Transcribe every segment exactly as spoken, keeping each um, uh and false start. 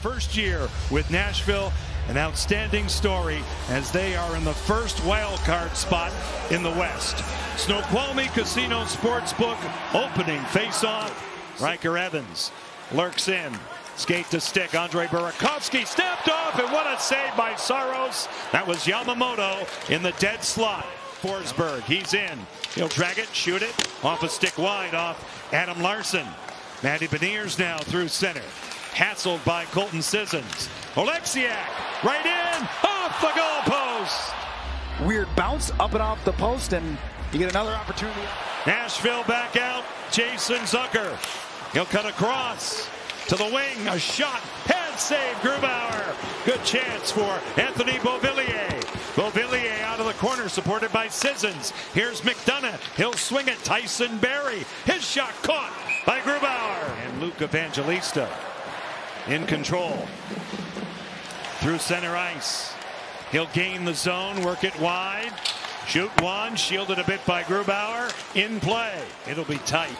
First year with Nashville, an outstanding story as they are in the first wild card spot in the West. Snoqualmie Casino Sportsbook opening face-off. Riker Evans lurks in. Skate to stick. Andre Burakovsky stepped off, and what a save by Saros. That was Yamamoto in the dead slot. Forsberg, he's in. He'll drag it, shoot it. Off a stick wide off Adam Larson. Matty Beniers now through center. Hassled by Colton Sissons. Oleksiak right in, off the goal post. Weird bounce up and off the post, and you get another opportunity. Nashville back out. Jason Zucker. He'll cut across to the wing. A shot. Head save. Grubauer. Good chance for Anthony Beauvillier. Beauvillier out of the corner, supported by Sissons. Here's McDonagh. He'll swing it. Tyson Barrie. His shot caught by Grubauer. And Luke Evangelista in control. Through center ice. He'll gain the zone, work it wide. Shoot one, shielded a bit by Grubauer. In play. It'll be tight.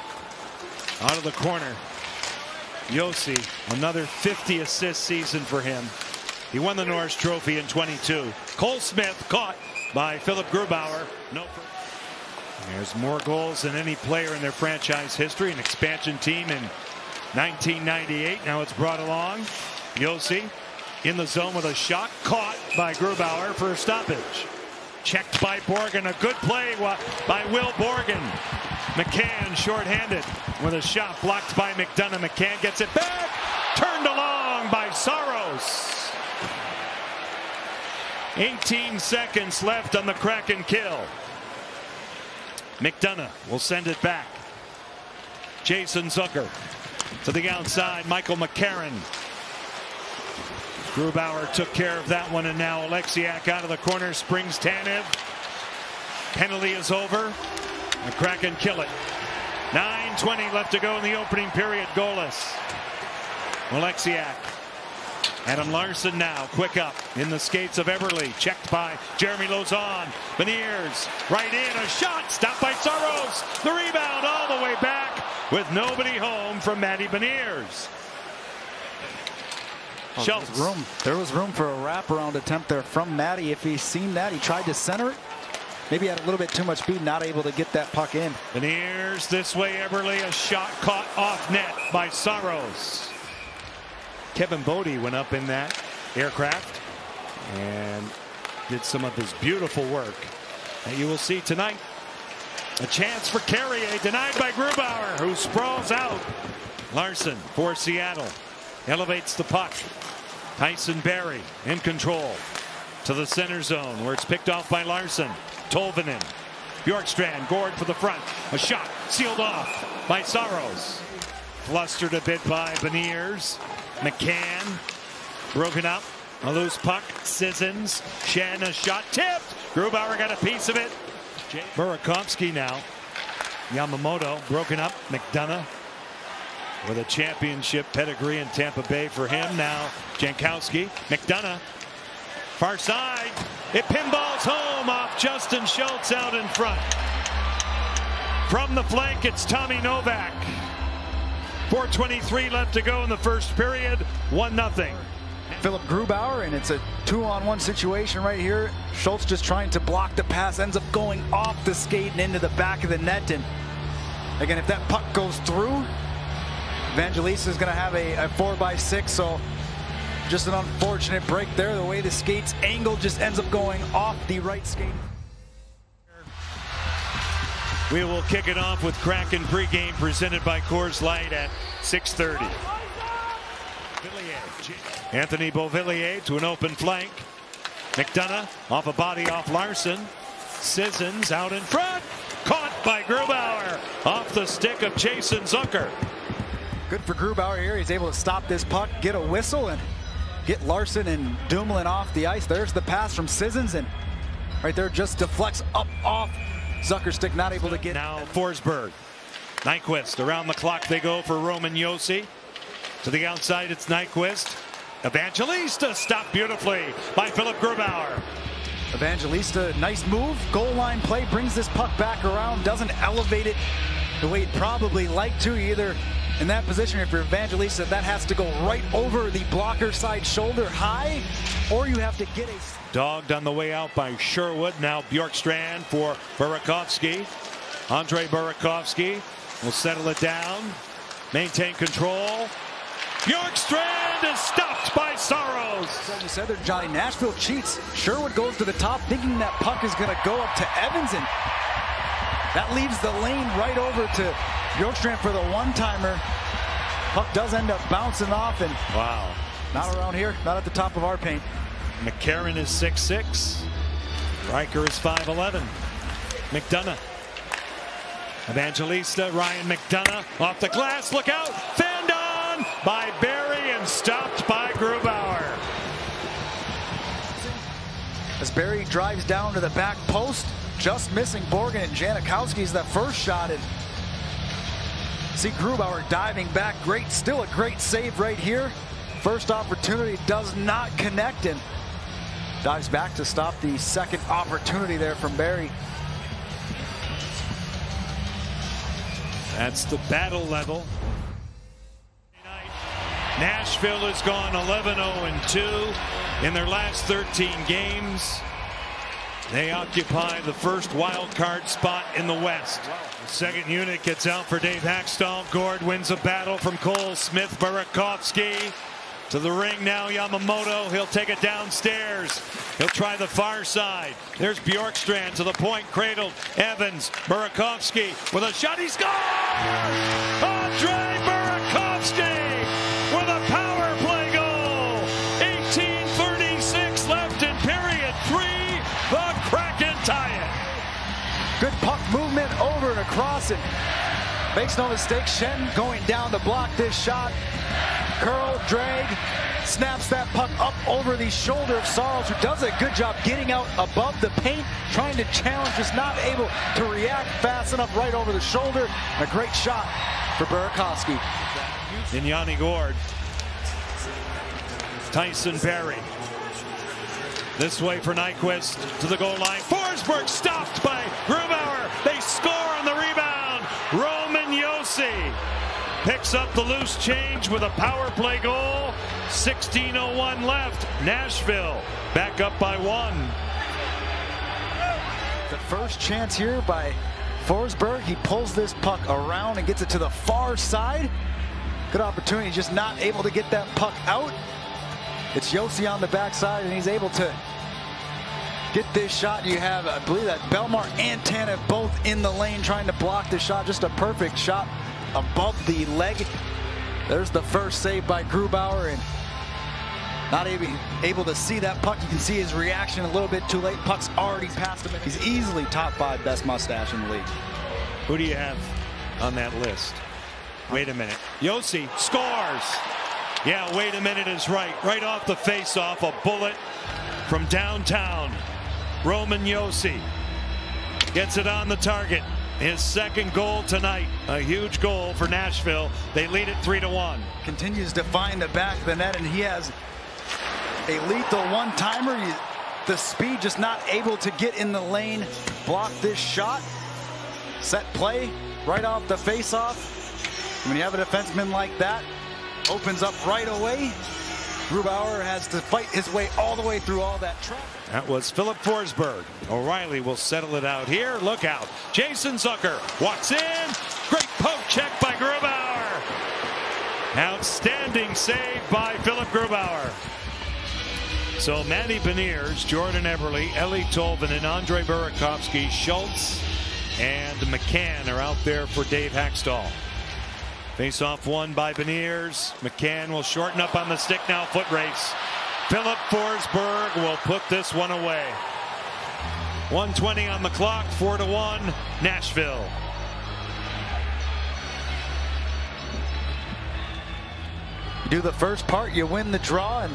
Out of the corner. Josi, another fifty assist season for him. He won the Norris Trophy in twenty-two. Cole Smith caught by Philipp Grubauer. No. There's more goals than any player in their franchise history. An expansion team in nineteen ninety-eight. Now it's brought along. Josi in the zone with a shot caught by Grubauer for a stoppage. Checked by Borgen. A good play by Will Borgen. McCann shorthanded with a shot blocked by McDonagh. McCann gets it back. Turned along by Saros. eighteen seconds left on the Kraken kill. McDonagh will send it back. Jason Zucker to the outside. Michael McCarron. Grubauer took care of that one, and now Oleksiak out of the corner springs Tanev. Penalty is over. The Kraken kill it. nine twenty left to go in the opening period. Goalless. Oleksiak. Adam Larson now quick up in the skates of Eberle. Checked by Jeremy Lozon. Beniers right in. A shot stopped by Saros. The rebound all the way back with nobody home from Matty Beniers. Oh, Schultz. There was room. There was room for a wraparound attempt there from Matty. If he's seen that, he tried to center it. Maybe had a little bit too much speed, not able to get that puck in. Beniers this way. Eberle, a shot caught off net by Saros. Kevin Bodie went up in that aircraft and did some of his beautiful work that you will see tonight. A chance for Carrier, denied by Grubauer, who sprawls out. Larson for Seattle elevates the puck. Tyson Barrie in control to the center zone, where it's picked off by Larson. Tolvanen, Bjorkstrand, Gourde for the front. A shot sealed off by Saros. Flustered a bit by Beniers. McCann broken up. A loose puck. Sissons. Shen, a shot tipped. Grubauer got a piece of it. Burakovsky now. Yamamoto broken up. McDonagh with a championship pedigree in Tampa Bay for him. Now Jankowski. McDonagh. Far side. It pinballs home off Justin Schultz out in front. From the flank, it's Tommy Novak. four twenty-three left to go in the first period. one nothing. Philipp Grubauer, and it's a two-on-one situation right here. Schultz just trying to block the pass, ends up going off the skate and into the back of the net. And again, if that puck goes through, Evangelista is going to have a, a four by six. So just an unfortunate break there. The way the skate's angle just ends up going off the right skate. We will kick it off with Kraken pregame presented by Coors Light at six thirty. Anthony Beauvillier to an open flank. McDonagh off a body off Larson. Sissons out in front. Caught by Grubauer off the stick of Jason Zucker. Good for Grubauer here. He's able to stop this puck, get a whistle, and get Larson and Dumoulin off the ice. There's the pass from Sissons, and right there just deflects up off Zucker's stick, not able to get. Now Forsberg. Nyquist around the clock. They go for Roman Josi. To the outside, it's Nyquist. Evangelista stopped beautifully by Philipp Grubauer. Evangelista, nice move. Goal line play, brings this puck back around, doesn't elevate it the way he'd probably like to. Either in that position for Evangelista, that has to go right over the blocker side shoulder high, or you have to get a... Dogged on the way out by Sherwood. Now Bjorkstrand for Burakovsky. Andre Burakovsky will settle it down, maintain control. Bjorkstrand is stopped by Saros. As you said there, Johnny, Nashville cheats. Sherwood goes to the top thinking that puck is going to go up to Evans, and that leaves the lane right over to Bjorkstrand for the one-timer. Puck does end up bouncing off, and wow, not around here, not at the top of our paint. McCarron is six six. Riker is five eleven. McDonagh. Evangelista, Ryan McDonagh off the glass. Look out! Fanned on by Barrie and stopped by Grubauer. As Barrie drives down to the back post, just missing Borgen and Jankowski's the first shot. And see Grubauer diving back. Great, still a great save right here. First opportunity does not connect, and dives back to stop the second opportunity there from Barrie. That's the battle level. Nashville has gone eleven oh and two in their last thirteen games. They occupy the first wild card spot in the West. The second unit gets out for Dave Hakstol. Gourde wins a battle from Cole Smith. Burakovsky to the ring now. Yamamoto, he'll take it downstairs. He'll try the far side. There's Bjorkstrand to the point, cradled. Evans, Burakovsky with a shot. He scores! Andre Burakovsky with a power play goal. eighteen thirty-six left in period three. The Kraken tie it. Good puck movement over and across it. Makes no mistake, Shen going down to block this shot. Curl, drag, snaps that puck up over the shoulder of Saros, who does a good job getting out above the paint, trying to challenge, just not able to react fast enough right over the shoulder. A great shot for Burakovsky. And Yanni Gourde. Tyson Barrie. This way for Nyquist to the goal line. Forsberg stopped by Grubauer. They score on the rebound. Roman Josi picks up the loose change with a power play goal. sixteen oh one left. Nashville back up by one. The first chance here by Forsberg. He pulls this puck around and gets it to the far side. Good opportunity, just not able to get that puck out. It's Josi on the backside, and he's able to get this shot. You have, I believe, that Belmar and Tanev both in the lane trying to block the shot. Just a perfect shot above the leg. There's the first save by Grubauer, and not even able to see that puck. You can see his reaction a little bit too late. Puck's already past him. He's easily top five best mustache in the league. Who do you have on that list? Wait a minute. Josi scores. Yeah, wait a minute is right. Right off the face-off, a bullet from downtown. Roman Josi gets it on the target. His second goal tonight, a huge goal for Nashville. They lead it three to one. Continues to find the back of the net, and he has a lethal one-timer. The speed just not able to get in the lane, block this shot. Set play right off the face-off. When you have a defenseman like that, opens up right away. Grubauer has to fight his way all the way through all that traffic. That was Philip Forsberg. O'Reilly will settle it out here. Look out. Jason Zucker walks in. Great poke check by Grubauer. Outstanding save by Philipp Grubauer. So Matty Beniers, Jordan Eberle, Eeli Tolvanen, Andre Burakovsky, Schultz, and McCann are out there for Dave Hakstol. Face-off won by Beniers. McCann will shorten up on the stick now. Foot race. Philip Forsberg will put this one away. one twenty on the clock. four to one. Nashville. You do the first part. You win the draw. And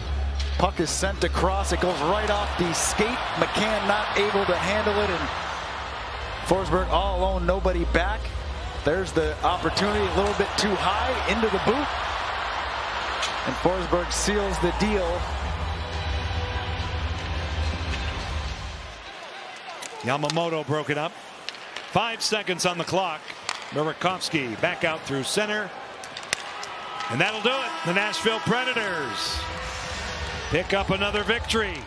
puck is sent across. It goes right off the skate. McCann not able to handle it. And Forsberg all alone. Nobody back. There's the opportunity, a little bit too high, into the boot. And Forsberg seals the deal. Yamamoto broke it up. Five seconds on the clock. Burakovsky back out through center. And that'll do it. The Nashville Predators pick up another victory.